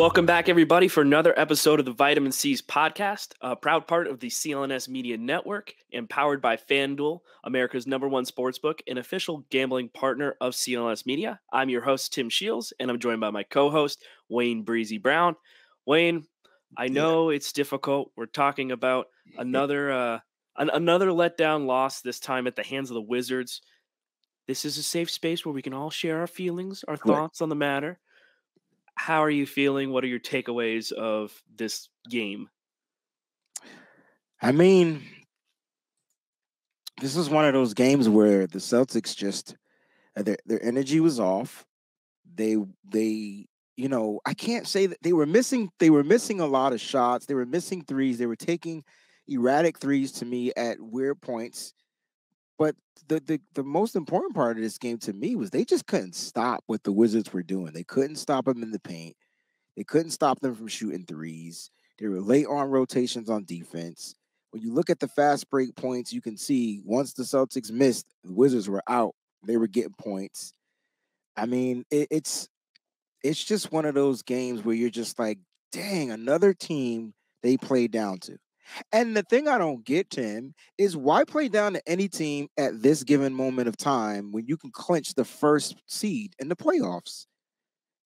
Welcome back, everybody, for another episode of the Vitamin C's podcast, a proud part of the CLNS Media Network, and powered by FanDuel, America's #1 sportsbook, an official gambling partner of CLNS Media. I'm your host, Tim Shields, and I'm joined by my co-host, Wayne Breezy Brown. Wayne, I know it's difficult. We're talking about another letdown loss, this time at the hands of the Wizards. This is a safe space where we can all share our feelings, our thoughts on the matter. How are you feeling? What are your takeaways of this game? I mean, this is one of those games where the Celtics just their energy was off. They you know, I can't say that they were missing a lot of shots. They were missing threes. They were taking erratic threes to me at weird points. But the most important part of this game to me was they just couldn't stop what the Wizards were doing. They couldn't stop them in the paint. They couldn't stop them from shooting threes. They were late on rotations on defense. When you look at the fast break points, you can see once the Celtics missed, the Wizards were out. They were getting points. I mean, it's just one of those games where you're just like, dang, another team they played down to. And the thing I don't get, Tim, is why play down to any team at this given moment of time when you can clinch the first seed in the playoffs?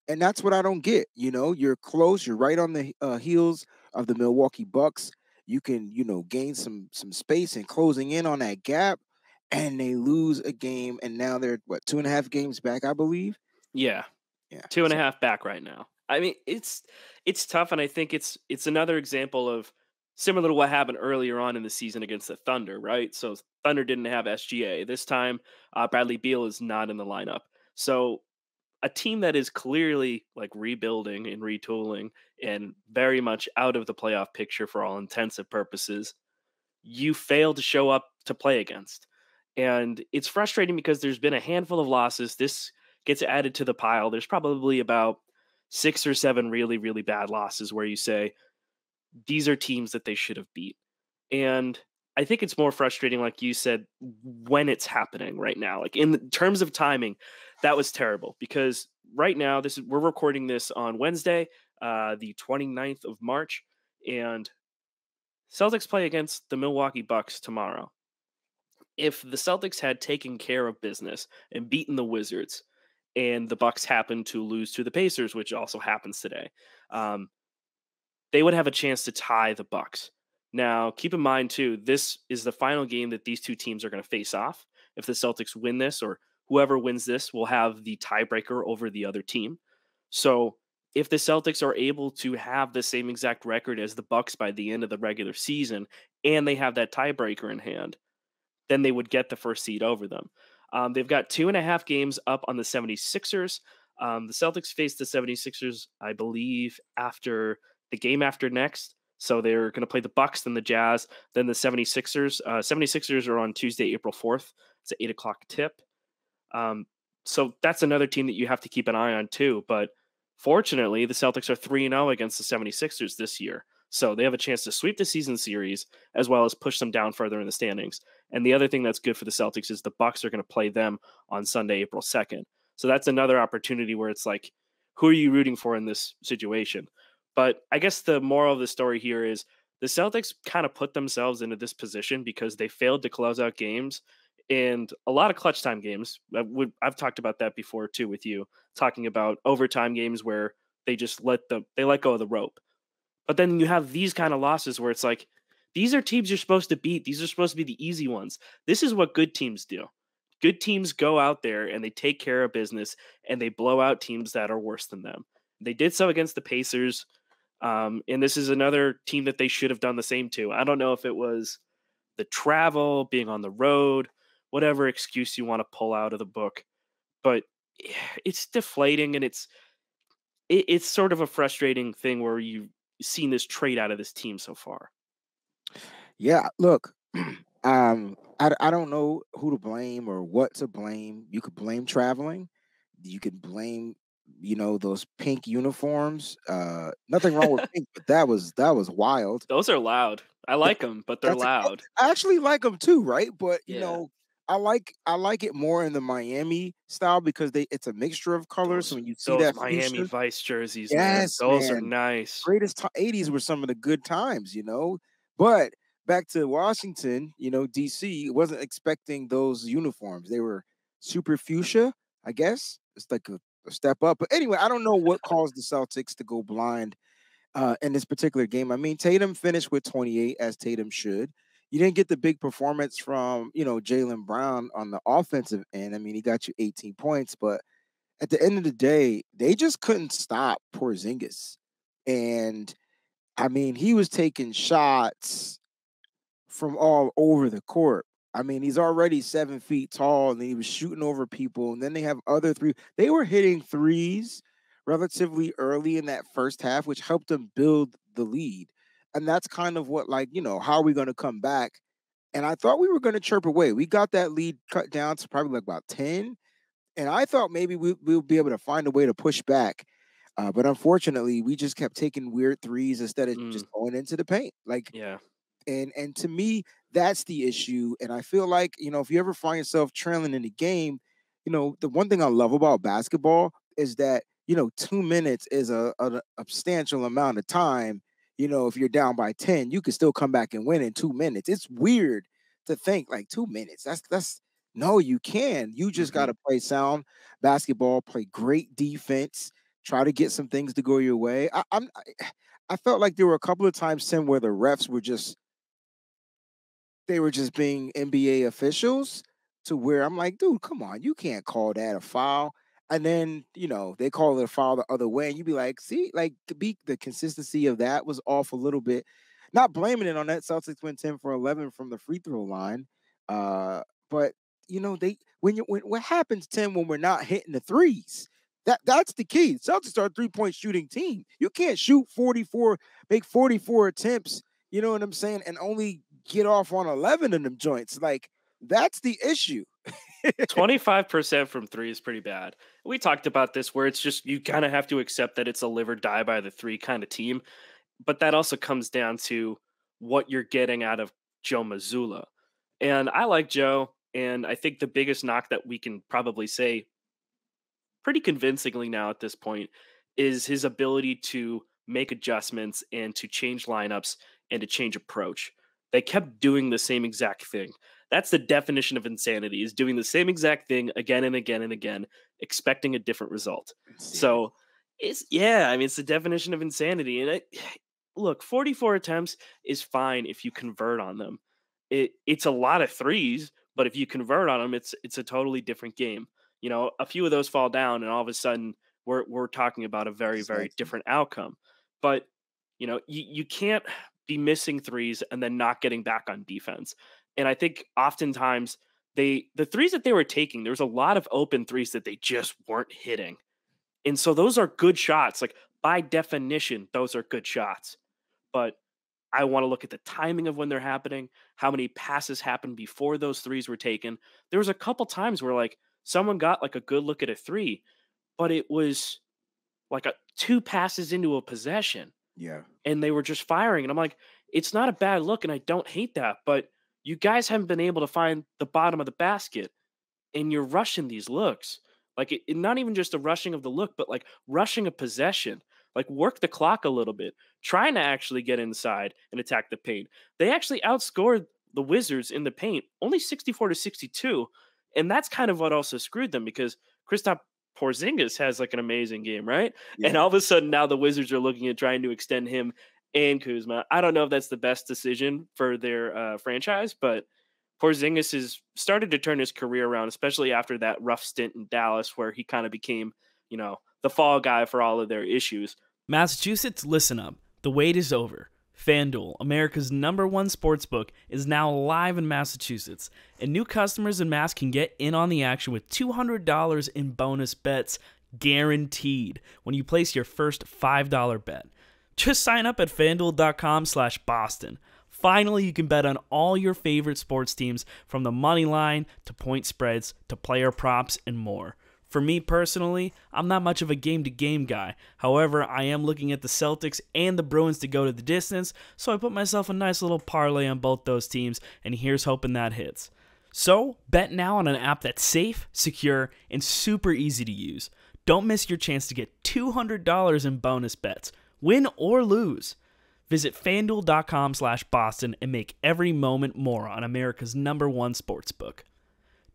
And that's what I don't get. You know, you're close. You're right on the heels of the Milwaukee Bucks. You can, you know, gain some space and closing in on that gap, and they lose a game. And now they're, what, 2.5 games back, I believe? Yeah. 2.5 back right now. I mean, it's tough, and I think it's another example of similar to what happened earlier on in the season against the Thunder, right? So Thunder didn't have SGA. This time, Bradley Beal is not in the lineup. So a team that is clearly like rebuilding and retooling and very much out of the playoff picture for all intents and purposes, you fail to show up to play against. And it's frustrating because there's been a handful of losses. This gets added to the pile. There's probably about 6 or 7 really, really bad losses where you say, these are teams that they should have beat. And I think it's more frustrating, like you said, when it's happening right now. Like in terms of timing, that was terrible because right now, we're recording this on Wednesday, the 29th of March, and Celtics play against the Milwaukee Bucks tomorrow. If the Celtics had taken care of business and beaten the Wizards, and the Bucks happened to lose to the Pacers, which also happens today, they would have a chance to tie the Bucks. Now, keep in mind, too, this is the final game that these two teams are going to face off. If the Celtics win this, or whoever wins this will have the tiebreaker over the other team. So if the Celtics are able to have the same exact record as the Bucks by the end of the regular season, and they have that tiebreaker in hand, then they would get the first seed over them. They've got 2.5 games up on the 76ers. The Celtics face the 76ers, I believe, after the game after next. So they're going to play the Bucks, then the Jazz, then the 76ers. 76ers are on Tuesday, April 4th. It's an 8:00 tip. So that's another team that you have to keep an eye on too. But fortunately, the Celtics are 3-0 against the 76ers this year. So they have a chance to sweep the season series as well as push them down further in the standings. And the other thing that's good for the Celtics is the Bucks are going to play them on Sunday, April 2nd. So that's another opportunity where it's like, who are you rooting for in this situation? But I guess the moral of the story here is the Celtics kind of put themselves into this position because they failed to close out games and a lot of clutch time games. I've talked about that before, too, with you, talking about overtime games where they just let go of the rope. But then you have these kind of losses where it's like, these are teams you're supposed to beat. These are supposed to be the easy ones. This is what good teams do. Good teams go out there and they take care of business and they blow out teams that are worse than them. They did so against the Pacers. And this is another team that they should have done the same to. I don't know if it was the travel, being on the road, whatever excuse you want to pull out of the book, but it's deflating. And it's sort of a frustrating thing where you've seen this trade out of this team so far. Yeah. Look, I don't know who to blame or what to blame. You could blame traveling. You could blame, you know, those pink uniforms. Nothing wrong with pink, but that was wild. Those are loud. I like them, but they're loud. I actually like them too, right? But you know, I like it more in the Miami style because it's a mixture of colors. So when you see that Miami feature, Vice jerseys, yes, man. Those are nice. Greatest 80s were some of the good times, you know. But back to Washington, you know, DC wasn't expecting those uniforms. They were super fuchsia, I guess. It's like a step up. But anyway, I don't know what caused the Celtics to go blind in this particular game. I mean, Tatum finished with 28, as Tatum should. You didn't get the big performance from, you know, Jaylen Brown on the offensive end. I mean, he got you 18 points, but at the end of the day, they just couldn't stop Porzingis. And, I mean, he was taking shots from all over the court. I mean, he's already 7 feet tall, and he was shooting over people, and then they have other three. They were hitting threes relatively early in that first half, which helped them build the lead. And that's kind of what, like, you know, how are we going to come back? And I thought we were going to chirp away. We got that lead cut down to probably like about 10. And I thought maybe we'll be able to find a way to push back. But unfortunately, we just kept taking weird threes instead of just going into the paint. Like, yeah. And to me, that's the issue. And I feel like, you know, if you ever find yourself trailing in the game, you know, the one thing I love about basketball is that, you know, 2 minutes is a substantial amount of time. You know, if you're down by 10, you can still come back and win in 2 minutes. It's weird to think like 2 minutes. That's no, you can. You just got to play sound basketball, play great defense, try to get some things to go your way. I felt like there were a couple of times, Tim, where the refs were just being NBA officials to where I'm like, dude, come on, you can't call that a foul. And then, you know, they call it a foul the other way. And you'd be like, see, like the consistency of that was off a little bit. Not blaming it on that. Celtics went 10 for 11 from the free throw line. But, you know, what happens, Tim, when we're not hitting the threes? That's the key. Celtics are a three-point shooting team. You can't shoot 44 attempts, you know what I'm saying, and only get off on 11 of them joints. Like, that's the issue. 25% from three is pretty bad. We talked about this where it's just you kind of have to accept that it's a live or die by the three kind of team. But that also comes down to what you're getting out of Joe Mazzulla. And I like Joe. And I think the biggest knock that we can probably say pretty convincingly now at this point is his ability to make adjustments and to change lineups and to change approach. They kept doing the same exact thing. That's the definition of insanity, is doing the same exact thing again and again and again, expecting a different result. So it's the definition of insanity. And look, 44 attempts is fine if you convert on them. It's a lot of threes, but if you convert on them, it's a totally different game. You know, a few of those fall down and all of a sudden we're talking about a very, very different outcome. But, you know, you can't be missing threes and then not getting back on defense. And I think oftentimes the threes that they were taking, there was a lot of open threes that they just weren't hitting. And so those are good shots. Like, by definition, those are good shots. But I want to look at the timing of when they're happening, how many passes happened before those threes were taken. There was a couple times where, like, someone got, like, a good look at a three, but it was, like, two passes into a possession. Yeah. And they were just firing. And I'm like, it's not a bad look, and I don't hate that, but you guys haven't been able to find the bottom of the basket, and you're rushing these looks. Like, not even just the rushing of the look, but, like, rushing a possession. Like, work the clock a little bit, trying to actually get inside and attack the paint. They actually outscored the Wizards in the paint, only 64-62, and that's kind of what also screwed them, because Kristaps Porzingis has, like, an amazing game, right? Yeah. And all of a sudden now the Wizards are looking at trying to extend him and Kuzma. I don't know if that's the best decision for their franchise, but Porzingis has started to turn his career around, especially after that rough stint in Dallas where he kind of became, you know, the fall guy for all of their issues. Massachusetts, listen up. The wait is over. FanDuel, America's #1 sportsbook, is now live in Massachusetts, and new customers in Mass can get in on the action with $200 in bonus bets guaranteed when you place your first $5 bet. Just sign up at FanDuel.com/Boston. Finally, you can bet on all your favorite sports teams, from the money line to point spreads to player props and more. For me personally, I'm not much of a game-to-game guy. However, I am looking at the Celtics and the Bruins to go to the distance, so I put myself a nice little parlay on both those teams, and here's hoping that hits. So, bet now on an app that's safe, secure, and super easy to use. Don't miss your chance to get $200 in bonus bets, win or lose. Visit FanDuel.com/Boston and make every moment more on America's #1 sportsbook.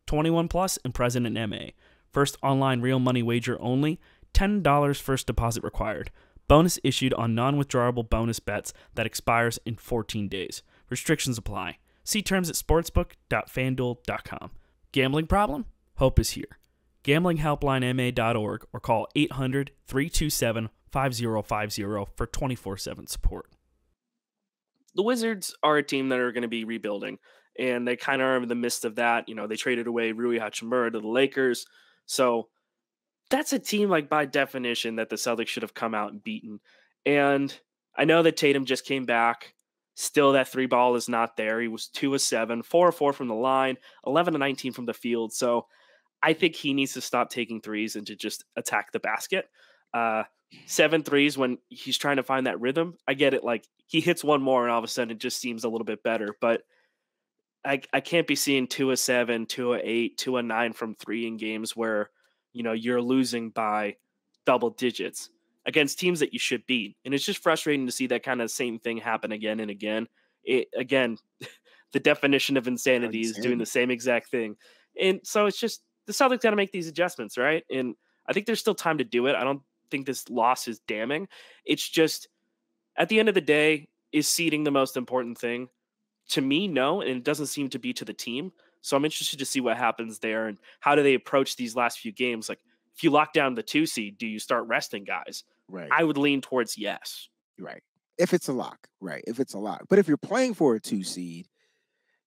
21 plus and present in MA. First online real money wager only. $10 first deposit required. Bonus issued on non-withdrawable bonus bets that expires in 14 days. Restrictions apply. See terms at sportsbook.fanduel.com. Gambling problem? Hope is here. GamblingHelplineMA.org or call 800-327-5050 for 24/7 support. The Wizards are a team that are going to be rebuilding, and they kind of are in the midst of that. You know, they traded away Rui Hachimura to the Lakers, so that's a team, like, by definition, that the Celtics should have come out and beaten. And I know that Tatum just came back. Still, that three ball is not there. He was 2 of 7, 4 of 4 from the line, 11 of 19 from the field. So I think he needs to stop taking threes and to just attack the basket. 7 threes when he's trying to find that rhythm. I get it. Like, he hits one more and all of a sudden it just seems a little bit better, but I can't be seeing 2 of 7, 2 of 8, 2 of 9 from 3 in games where, you know, you're losing by double digits against teams that you should beat. And it's just frustrating to see that kind of same thing happen again and again. The definition of insanity is doing the same exact thing. And so it's just, the Celtics got to make these adjustments, right? And I think there's still time to do it. I don't think this loss is damning. It's just, at the end of the day, is seeding the most important thing? To me, no, and it doesn't seem to be to the team. So I'm interested to see what happens there and how do they approach these last few games. Like, if you lock down the 2 seed, do you start resting guys? Right. I would lean towards yes. Right. If it's a lock, right. If it's a lock. But if you're playing for a 2 seed,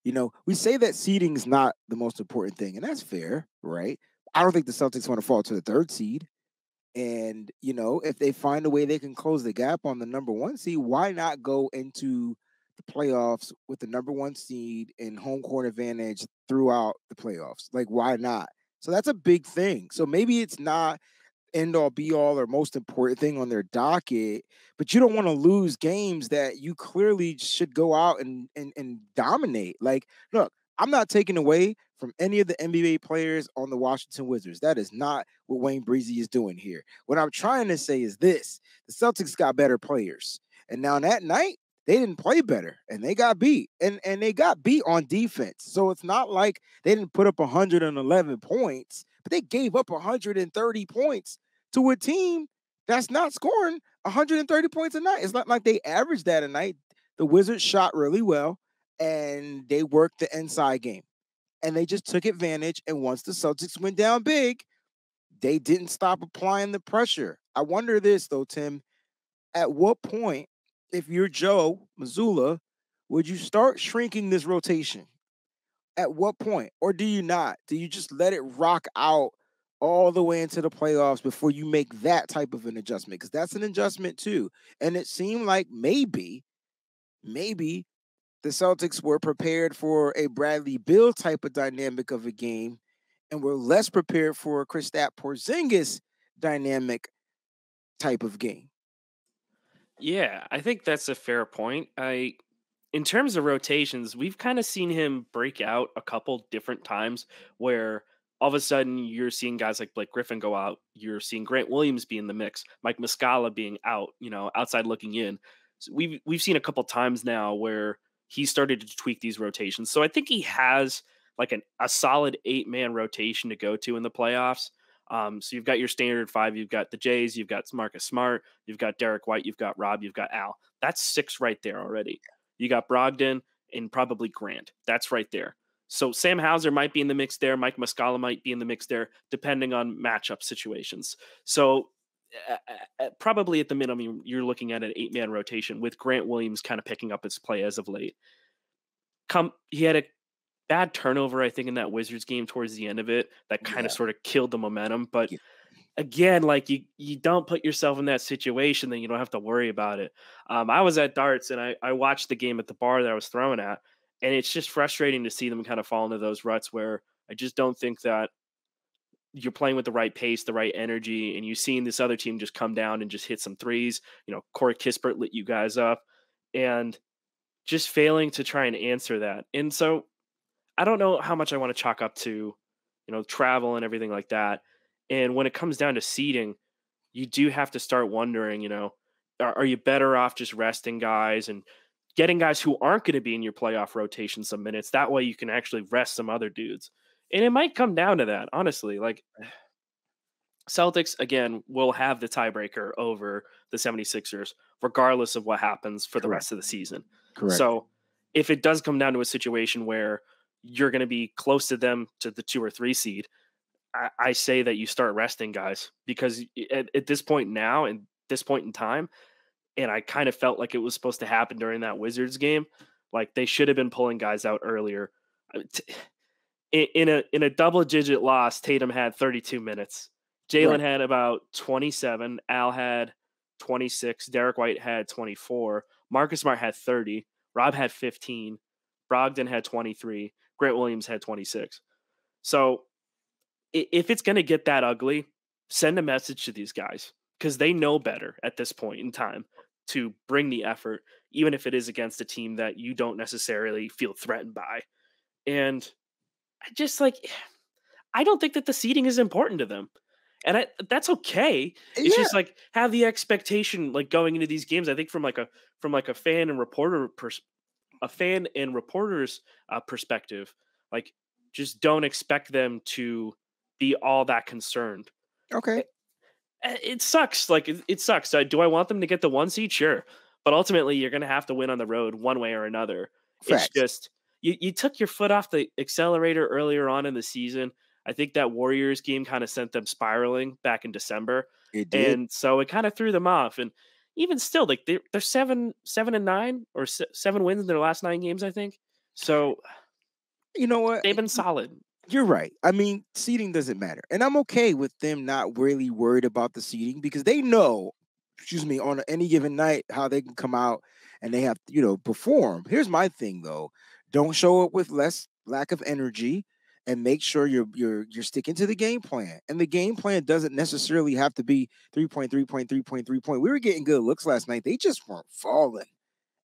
you know, we say that seeding is not the most important thing, and that's fair, right? I don't think the Celtics want to fall to the 3rd seed. And, you know, if they find a way they can close the gap on the #1 seed, why not go into the playoffs with the #1 seed and home court advantage throughout the playoffs? Like, why not? So that's a big thing. So maybe it's not end all be all or most important thing on their docket, but you don't want to lose games that you clearly should go out and dominate. Like, look, I'm not taking away from any of the NBA players on the Washington Wizards. That is not what Wayne Breezy is doing here. What I'm trying to say is this: the Celtics got better players, and now that night they didn't play better, and they got beat, and they got beat on defense. So it's not like they didn't put up 111 points, but they gave up 130 points to a team that's not scoring 130 points a night. It's not like they averaged that a night. The Wizards shot really well, and they worked the inside game, and they just took advantage. And once the Celtics went down big, they didn't stop applying the pressure. I wonder this, though, Tim. At what point, if you're Joe Mazzulla, would you start shrinking this rotation? At what point? Or do you not? Do you just let it rock out all the way into the playoffs before you make that type of an adjustment? Because that's an adjustment too. And it seemed like maybe the Celtics were prepared for a Bradley Beal type of dynamic of a game and were less prepared for a Kristaps Porzingis dynamic type of game. Yeah, I think that's a fair point. In terms of rotations, we've kind of seen him break out a couple different times where all of a sudden you're seeing guys like Blake Griffin go out. You're seeing Grant Williams be in the mix, Mike Muscala being out, you know, outside looking in. So we've seen a couple times now where he started to tweak these rotations. So I think he has like a solid 8-man rotation to go to in the playoffs. So you've got your standard 5, you've got the Jays, you've got Marcus Smart, you've got Derek White, you've got Rob, you've got Al. That's 6 right there already. You got Brogdon and probably Grant. That's right there. So Sam Hauser might be in the mix there. Mike Muscala might be in the mix there, depending on matchup situations. So probably at the minimum, you're looking at an 8-man rotation with Grant Williams kind of picking up his play as of late. He had a bad turnover, I think, in that Wizards game towards the end of it that kind of sort of killed the momentum. But again, like, you don't put yourself in that situation, then you don't have to worry about it. I was at darts and I watched the game at the bar that I was throwing at, and it's just frustrating to see them kind of fall into those ruts where I just don't think that you're playing with the right pace, the right energy, and you've seen this other team just come down and just hit some threes. You know, Corey Kispert lit you guys up and just failing to try and answer that. And so I don't know how much I want to chalk up to, you know, travel and everything like that. And when it comes down to seeding, you do have to start wondering, you know, are you better off just resting guys and getting guys who aren't going to be in your playoff rotation some minutes? That way you can actually rest some other dudes. And it might come down to that, honestly. Like, Celtics, again, will have the tiebreaker over the 76ers, regardless of what happens for the rest of the season. Correct. So if it does come down to a situation where you're going to be close to them to the 2 or 3 seed, I say that you start resting guys, because at this point now, and this point in time, and I kind of felt like it was supposed to happen during that Wizards game, like they should have been pulling guys out earlier. In a double-digit loss, Tatum had 32 minutes. Jalen had about 27. Al had 26. Derek White had 24. Marcus Smart had 30. Rob had 15. Brogdon had 23. Grant Williams had 26. So if it's going to get that ugly, send a message to these guys, because they know better at this point in time to bring the effort, even if it is against a team that you don't necessarily feel threatened by. And I just, like, I don't think that the seeding is important to them. And that's okay. It's just like, have the expectation, like, going into these games, I think from a fan and reporter perspective, like, just don't expect them to be all that concerned. Okay. It sucks. Like, it sucks. Do I want them to get the 1 seed? Sure. But ultimately you're going to have to win on the road one way or another. Facts. It's just, you took your foot off the accelerator earlier on in the season. I think that Warriors game kind of sent them spiraling back in December. It did. And so it kind of threw them off. And even still, like, they're 7-9 or 7 wins in their last 9 games, I think. So, you know what? They've been solid. You're right. I mean, seeding doesn't matter. And I'm okay with them not really worried about the seeding, because they know, on any given night how they can come out and they have, perform. Here's my thing, though. Don't show up with lack of energy. And make sure you're sticking to the game plan. And the game plan doesn't necessarily have to be 3-point. We were getting good looks last night. They just weren't falling.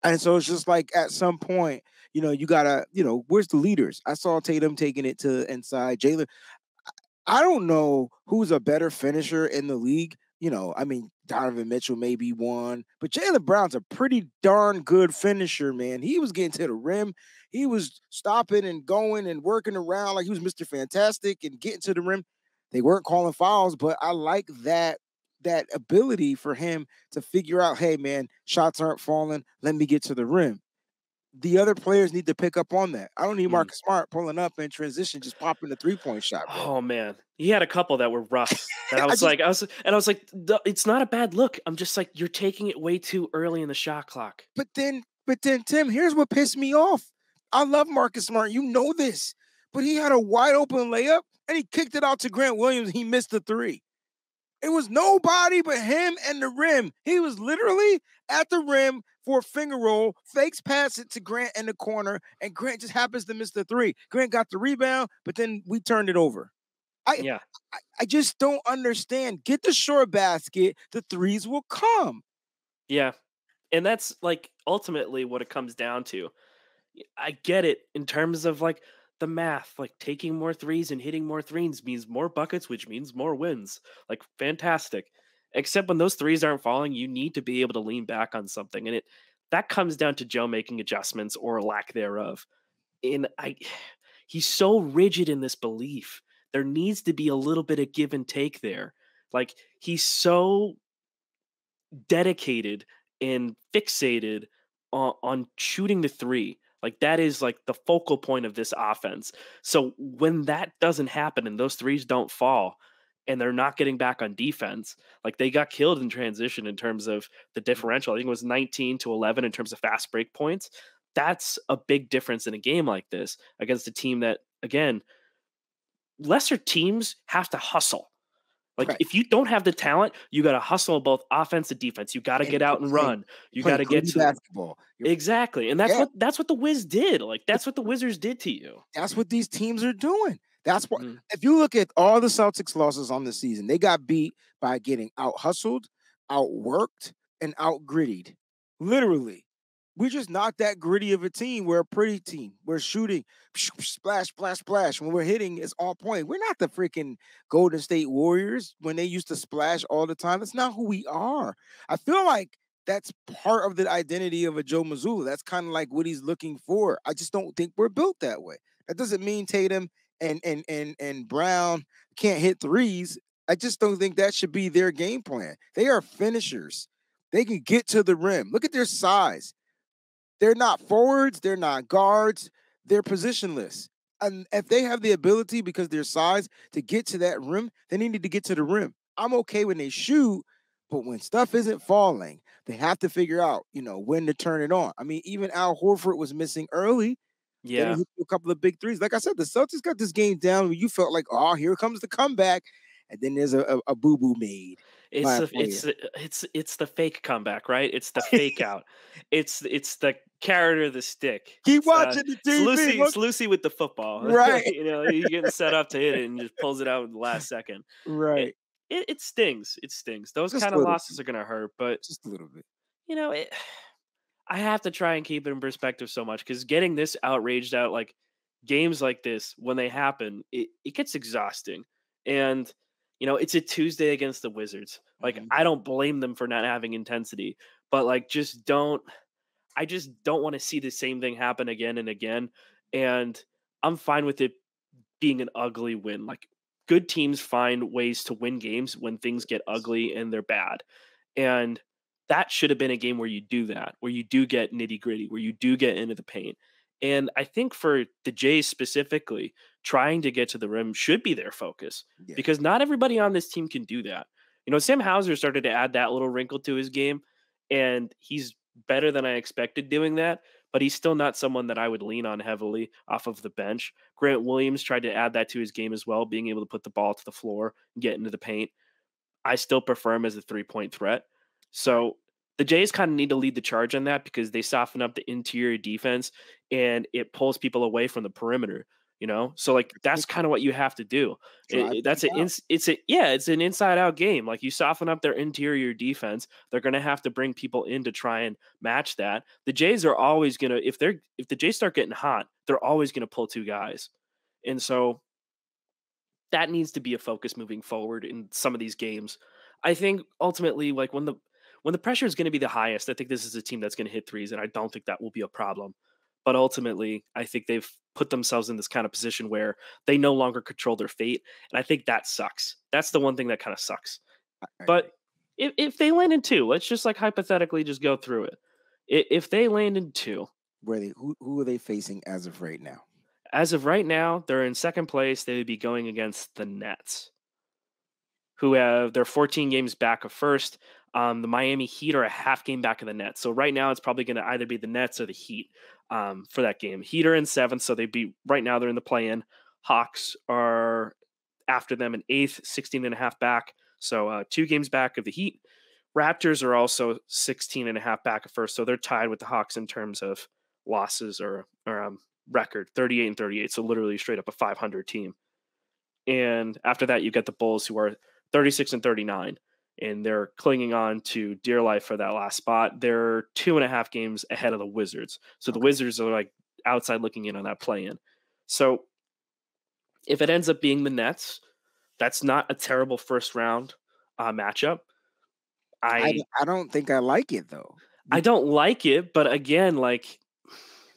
And so it's just like, at some point, you gotta, where's the leaders? I saw Tatum taking it to inside. Jaylen, I don't know who's a better finisher in the league. I mean, Donovan Mitchell may be one, but Jaylen Brown's a pretty darn good finisher, man. He was getting to the rim. He was stopping and going and working around like he was Mr. Fantastic and getting to the rim. They weren't calling fouls, but I like that ability for him to figure out, hey, man, shots aren't falling. Let me get to the rim. The other players need to pick up on that. I don't need Marcus Smart pulling up in transition, just popping the 3-point shot. Bro. Oh man, he had a couple that were rough. And I was like, it's not a bad look. I'm just like, you're taking it way too early in the shot clock. But then, Tim, here's what pissed me off. I love Marcus Smart. You know this, but he had a wide open layup and he kicked it out to Grant Williams. He missed the 3. It was nobody but him and the rim. He was literally at the rim for a finger roll, fakes pass it to Grant in the corner, and Grant just happens to miss the 3. Grant got the rebound, but then we turned it over. I just don't understand. Get the short basket. The threes will come. Yeah, and that's, like, ultimately what it comes down to. I get it in terms of, like, the math, like, taking more threes and hitting more threes means more buckets, which means more wins. Like, fantastic. Except when those threes aren't falling, you need to be able to lean back on something. And that comes down to Joe making adjustments or lack thereof. And he's so rigid in this belief. There needs to be a little bit of give and take there. Like, he's so dedicated and fixated on shooting the 3. Like, that is, like, the focal point of this offense. So when that doesn't happen and those threes don't fall, and they're not getting back on defense. Like, they got killed in transition in terms of the differential. I think it was 19-11 in terms of fast break points. That's a big difference in a game like this against a team that, again, lesser teams have to hustle. Like, if you don't have the talent, you got to hustle both offense and defense. You got to get out and run. You got to get to basketball. Exactly. And that's what the Wiz did. Like, that's what the Wizards did to you. That's what these teams are doing. That's what, if you look at all the Celtics losses on the season, they got beat by getting out hustled, outworked, and out grittied. Literally. We're just not that gritty of a team. We're a pretty team. We're shooting, splash, splash, splash. When we're hitting, it's on point. We're not the freaking Golden State Warriors when they used to splash all the time. That's not who we are. I feel like that's part of the identity of a Joe Mazzulla. That's kind of like what he's looking for. I just don't think we're built that way. That doesn't mean Tatum and Brown can't hit threes. I just don't think that should be their game plan. They are finishers. They can get to the rim. Look at their size. They're not forwards. They're not guards. They're positionless. And if they have the ability, because their size, to get to that rim, they need to get to the rim. I'm okay when they shoot, but when stuff isn't falling, they have to figure out, you know, when to turn it on. I mean, even Al Horford was missing early. Yeah. He hit a couple of big threes. Like I said, the Celtics got this game down where you felt like, oh, here comes the comeback. And then there's a boo-boo made. It's the fake comeback, right? It's the fake out. It's the carrot or the stick. Keep watching the TV. It's Lucy with the football, right? You know, you're getting set up to hit it and just pulls it out in the last second, right? It stings. It stings. Those kind of losses are gonna hurt, but just a little bit. You know, I have to try and keep it in perspective so much, because getting this outraged out, like games like this, when they happen, it gets exhausting. And you know, it's a Tuesday against the Wizards. Like, I don't blame them for not having intensity, but like, I just don't want to see the same thing happen again and again. And I'm fine with it being an ugly win. Like, good teams find ways to win games when things get ugly and they're bad. And that should have been a game where you do that, where you do get nitty gritty, where you do get into the paint. And I think for the Jays specifically, trying to get to the rim should be their focus, because not everybody on this team can do that. You know, Sam Hauser started to add that little wrinkle to his game, and he's better than I expected doing that, but he's still not someone that I would lean on heavily off of the bench. Grant Williams tried to add that to his game as well, being able to put the ball to the floor and get into the paint. I still prefer him as a three-point threat. So the Jays kind of need to lead the charge on that, because they soften up the interior defense and it pulls people away from the perimeter, you know? So like, that's kind of what you have to do. It's an inside out game. Like, you soften up their interior defense. They're going to have to bring people in to try and match that. The Jays are always going to, if the Jays start getting hot, they're always going to pull two guys. And so that needs to be a focus moving forward in some of these games. I think ultimately, like, when the pressure is going to be the highest, I think this is a team that's going to hit threes, and I don't think that will be a problem. But ultimately, I think they've put themselves in this kind of position where they no longer control their fate, and I think that sucks. That's the one thing that kind of sucks. But if they land in two, let's just like hypothetically just go through it. If they land in two, who are they facing as of right now? As of right now, they're in second place. They would be going against the Nets, who have their 14 games back of first. The Miami Heat are a half game back of the Nets. So right now it's probably going to either be the Nets or the Heat for that game. Heat are in seventh, so they'd be right now they're in the play-in. Hawks are after them in eighth, 16 and a half back. So 2 games back of the Heat. Raptors are also 16 and a half back of first, so they're tied with the Hawks in terms of losses or record, 38-38, so literally straight up a 500 team. And after that, you get the Bulls, who are 36-39. And they're clinging on to dear life for that last spot. They're 2.5 games ahead of the Wizards. So the Wizards are like outside looking in on that play-in. So if it ends up being the Nets, that's not a terrible first round matchup. I don't think I like it, though. I don't like it, but again, like,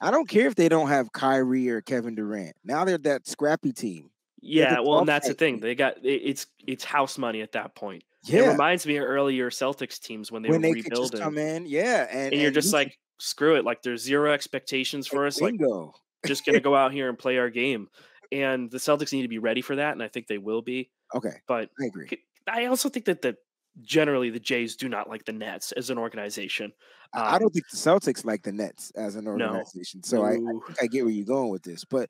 I don't care if they don't have Kyrie or Kevin Durant. Now they're that scrappy team. Yeah, well, and that's the thing. They got it's house money at that point. Yeah. It reminds me of earlier Celtics teams when they were rebuilding. Could just come in, yeah, and you're just like, screw it, like there's zero expectations for us. Bingo. Like, just gonna go out here and play our game. And the Celtics need to be ready for that, and I think they will be. Okay, but I agree. I also think that generally the Jays do not like the Nets as an organization. I don't think the Celtics like the Nets as an organization. No. So I think I get where you're going with this, but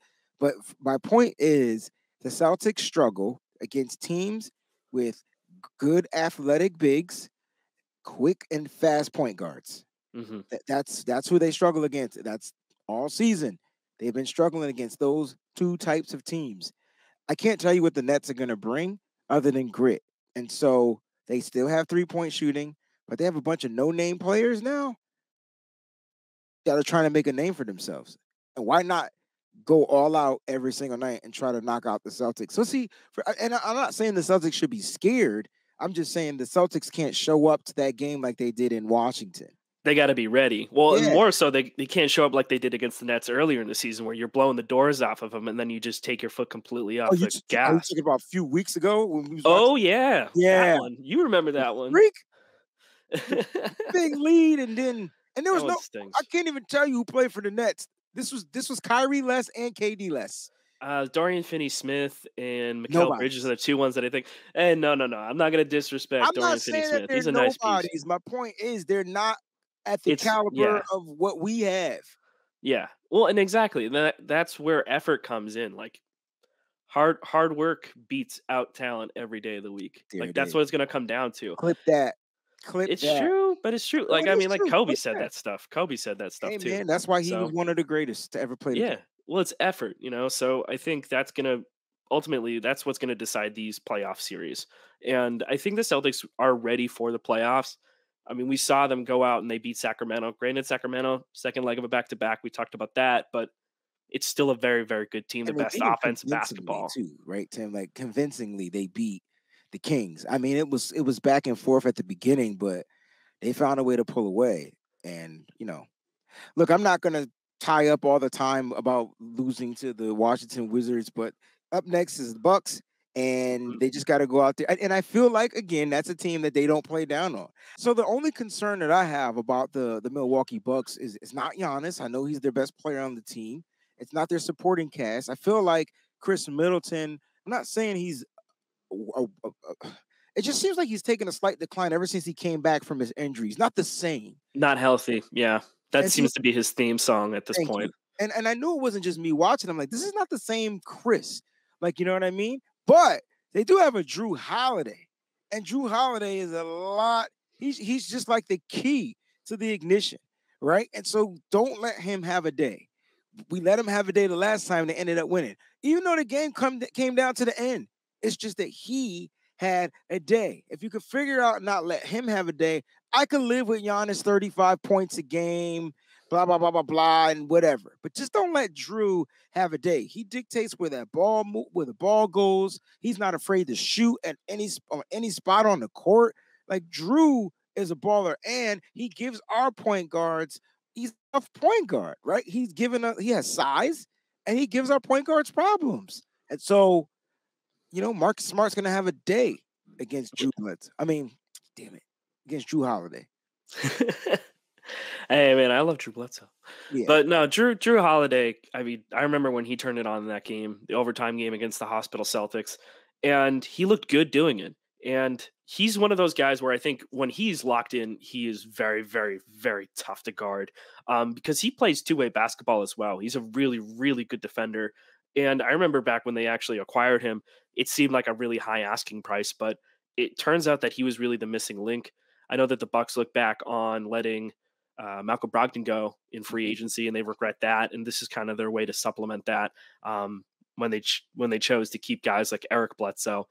my point is the Celtics struggle against teams with good athletic bigs, quick and fast point guards. Mm-hmm. That's who they struggle against. That's all season. They've been struggling against those two types of teams. I can't tell you what the Nets are going to bring other than grit. And so they still have three-point shooting, but they have a bunch of no-name players now. that are trying to make a name for themselves. And why not go all out every single night and try to knock out the Celtics? So see, and I'm not saying the Celtics should be scared. I'm just saying the Celtics can't show up to that game like they did in Washington. They got to be ready. Well, yeah. And more so, they can't show up like they did against the Nets earlier in the season where you're blowing the doors off of them and then you just take your foot completely off the gas. I was talking about a few weeks ago. When we was yeah. That one. You remember that one. Freak. Big lead and then – and there was no – I can't even tell you who played for the Nets. This was Kyrie less and KD less. Dorian Finney-Smith and Mikal Bridges are the two ones that I think. And no. I'm not going to disrespect Dorian Finney-Smith. He's a nice piece. My point is they're not at the caliber of what we have. Yeah. Well, and exactly. That's where effort comes in. Like hard work beats out talent every day of the week. There like that's is. What it's going to come down to. Clip that. Clip it's that. True, but it's true. Like, like Kobe said that stuff. Kobe said that stuff too. Man, that's why he was one of the greatest to ever play. Yeah. Game. Well, it's effort, you know? So I think that's going to, ultimately, that's what's going to decide these playoff series. And I think the Celtics are ready for the playoffs. I mean, we saw them go out and they beat Sacramento. Granted, Sacramento, second leg of a back-to-back. We talked about that, but it's still a very, very good team. The best offense in basketball. Too, right, Tim? Like, convincingly, they beat the Kings. I mean, it was back and forth at the beginning, but they found a way to pull away. And, you know, look, I'm not going to tie up all the time about losing to the Washington Wizards, but up next is the Bucks. And they just got to go out there. And I feel like, again, that's a team that they don't play down on. So the only concern that I have about the Milwaukee Bucks is it's not Giannis. I know he's their best player on the team. It's not their supporting cast. I feel like Chris Middleton, I'm not saying he's it just seems like he's taken a slight decline ever since he came back from his injuries. Not the same. Not healthy. Yeah. That seems to be his theme song at this point. And I knew it wasn't just me watching. I'm like, this is not the same Chris. Like, you know what I mean? But they do have a Jrue Holiday, and Jrue Holiday is a lot. He's just like the key to the ignition, right? And so don't let him have a day. We let him have a day the last time. They ended up winning, even though the game came down to the end. It's just that he had a day. If you could figure out not let him have a day, I could live with Giannis 35 points a game, blah, blah, blah, blah, blah, and whatever. But just don't let Jrue have a day. He dictates where the ball goes. He's not afraid to shoot at any spot on the court. Like, Jrue is a baller, and he gives our point guards, he's a point guard, right? He has size, and he gives our point guards problems. And so, you know, Marcus Smart's going to have a day against against Jrue Holiday. Hey man, I love Drew Bledsoe, but no, Jrue Holiday. I mean, I remember when he turned it on in that game, the overtime game against the Hospital Celtics, and he looked good doing it. And he's one of those guys where I think when he's locked in, he is very, very, very tough to guard because he plays two-way basketball as well. He's a really, really good defender. And I remember back when they actually acquired him, it seemed like a really high asking price, but it turns out that he was really the missing link. I know that the Bucks look back on letting Malcolm Brogdon go in free agency, and they regret that. And this is kind of their way to supplement that when they chose to keep guys like Eric Bledsoe,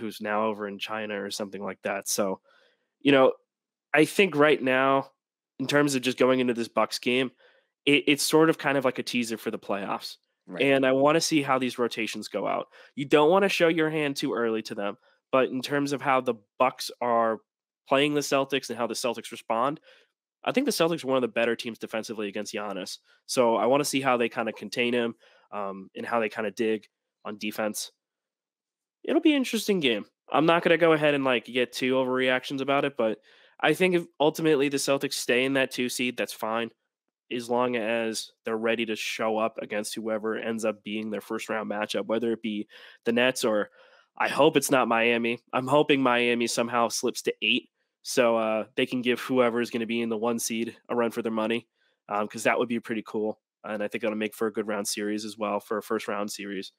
who's now over in China or something like that. So, you know, I think right now, in terms of just going into this Bucks game, it's sort of kind of like a teaser for the playoffs. Right. And I want to see how these rotations go out. You don't want to show your hand too early to them, but in terms of how the Bucks are playing the Celtics and how the Celtics respond, I think the Celtics are one of the better teams defensively against Giannis. So I want to see how they kind of contain him and how they kind of dig on defense. It'll be an interesting game. I'm not going to go ahead and like get too overreactions about it, but I think if ultimately the Celtics stay in that 2 seed, that's fine. As long as they're ready to show up against whoever ends up being their first round matchup, whether it be the Nets or I hope it's not Miami. I'm hoping Miami somehow slips to 8. So they can give whoever is going to be in the 1 seed a run for their money because that would be pretty cool. And I think it'll make for a good round series as well, for a first round series.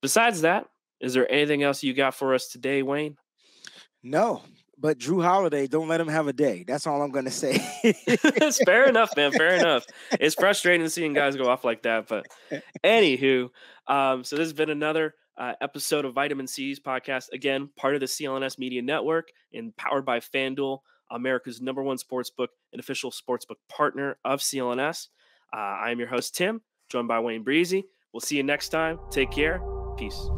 Besides that, is there anything else you got for us today, Wayne? No, but Jrue Holiday, don't let him have a day. That's all I'm going to say. It's fair enough, man. Fair enough. It's frustrating seeing guys go off like that. But anywho, so this has been another episode of Vitamin C's podcast, again part of the CLNS Media Network and powered by FanDuel. America's #1 sportsbook and official sportsbook partner of CLNS. I am your host, Tim, joined by Wayne Breezy. We'll see you next time. Take care. Peace.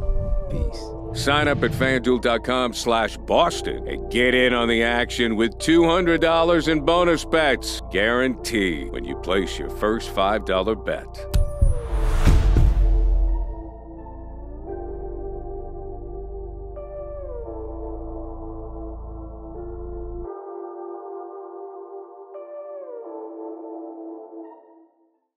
Peace. Sign up at FanDuel.com/Boston and get in on the action with $200 in bonus bets guaranteed when you place your first $5 bet.